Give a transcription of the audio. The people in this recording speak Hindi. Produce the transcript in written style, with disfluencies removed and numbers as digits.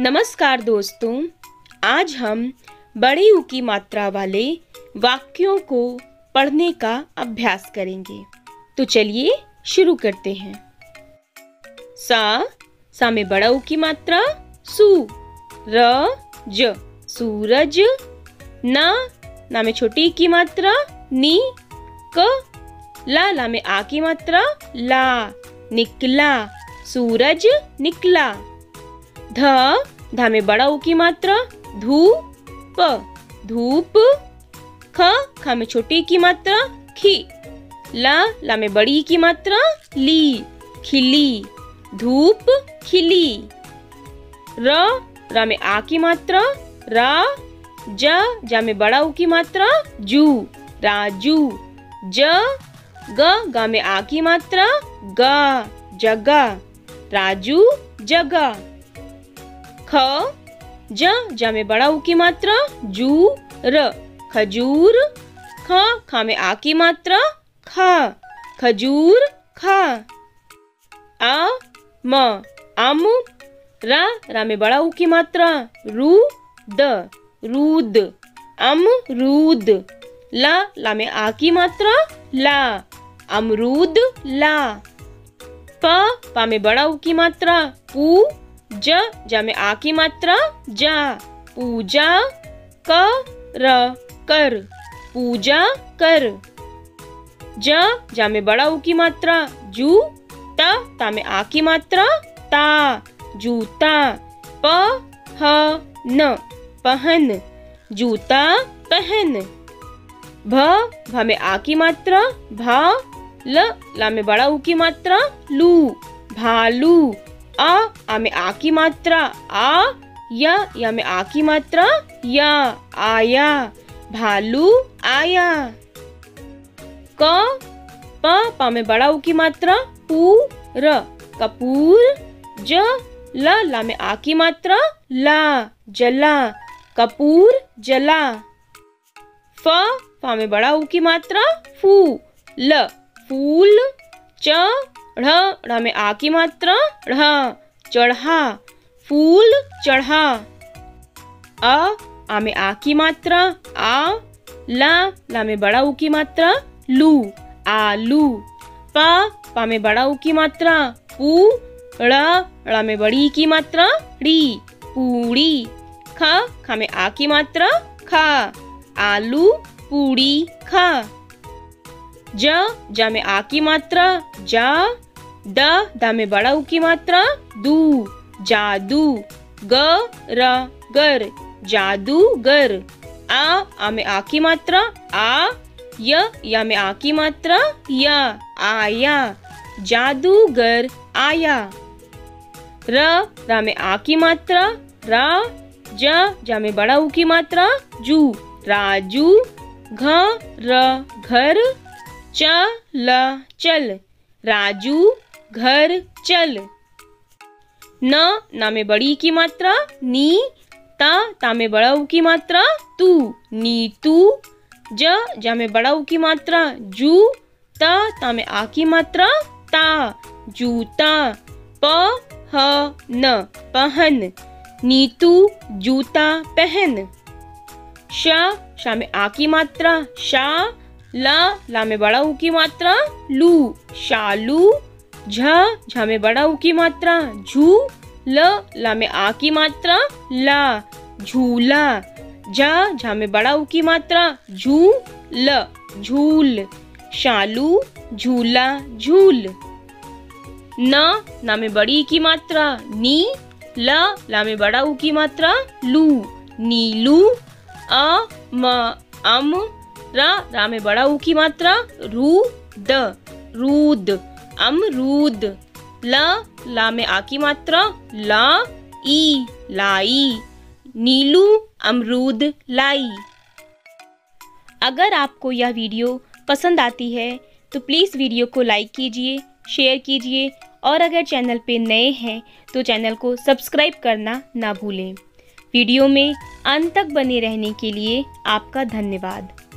नमस्कार दोस्तों, आज हम बड़ी ऊ की मात्रा वाले वाक्यों को पढ़ने का अभ्यास करेंगे। तो चलिए शुरू करते हैं। सा में बड़ा ऊ की मात्रा सू, र, ज, सूरज। ना में छोटी ई की मात्रा नी, क। ला में आ की मात्रा ला, निकला, सूरज निकला। धा में बड़ा ऊ की मात्रा धू, प, धूप। ख में छोटी की मात्रा खी। ला में बड़ी की मात्रा ली, खिली, धूप खिली। र में आ की मात्रा रा। जा में बड़ा ऊ की मात्रा जू, राजू। गा में आ की मात्रा गा, जगा, राजू जगा। ख में बड़ा ऊ की मात्रा जू, र, खजूर। खा में आ की मात्रा खा, खजूर खा। आम। रा में बड़ा ऊ की मात्रा रू, द, रूद, अमरूद। ला में आ की मात्रा ला, अमरूद ला। पा में बड़ा ऊ की मात्रा पू, जा में आ की मात्रा जा, पूजा। कर, पूजा कर। जा में बड़ा ऊ की मात्रा जू, ता में आ की मात्रा ता, जूता। पहन, पहन, जूता पहन। भा में आ की मात्रा भा। ला में बड़ा ऊ की मात्रा लू, भालू। आ में आ की मात्रा आ, या में आ की मात्रा या, आया, भालू आया। पा में बड़ा ऊ की मात्रा पू, र, कपूर। ला में आ की मात्रा ला, जला, कपूर जला। फा में बड़ा ऊ की मात्रा फू, ल, फूल। ढ में आ की मात्रा ढ, चढ़ा, फूल चढ़ा। आ में आ की मात्रा आ। ला में बड़ा ऊ की मात्रा लू, आलू। पा में बड़ा ऊ की मात्रा पू। ड़ा में बड़ी की मात्रा डी, पूड़ी। खा में आ की मात्रा खा, आलू पूड़ी खा। जा में आ की मात्रा जा। दा में बड़ा ऊ की मात्रा दू, जादू। गर, जादूगर। आ में आ की मात्रा आ। या में आ की मात्रा या, आया, जादूगर आया। रा में आ की मात्रा रा। जा में बड़ा ऊ की मात्रा जू, राजू। घर। चल, राजू घर चल। ना में बड़ी की मात्रा नी। ता में बड़ा ऊ की मात्रा तू, नीतू। जा में बड़ा ऊ की मात्रा जू। ता में आ की मात्रा ता, जूता। पहन, पहन, नीतू जूता पहन। शा में आ की मात्रा शा। ला में बड़ा ऊ की मात्रा लू, शालू। झा में बड़ा ऊ की मात्रा झू। ला में आ की मात्रा ला, झूला। झा में बड़ा ऊ की मात्रा झू, ल, झूल, शालू झूला झूल। ना में बड़ी की मात्रा नी। ला में बड़ा ऊ की मात्रा लू, नीलू। अम। रा में बड़ा ऊ की मात्रा रू, द, रूद, अमरूद। ला में आ की मात्रा ला, ई, लाई, नीलू अमरूद लाई। अगर आपको यह वीडियो पसंद आती है तो प्लीज़ वीडियो को लाइक कीजिए, शेयर कीजिए और अगर चैनल पे नए हैं तो चैनल को सब्सक्राइब करना ना भूलें। वीडियो में अंत तक बने रहने के लिए आपका धन्यवाद।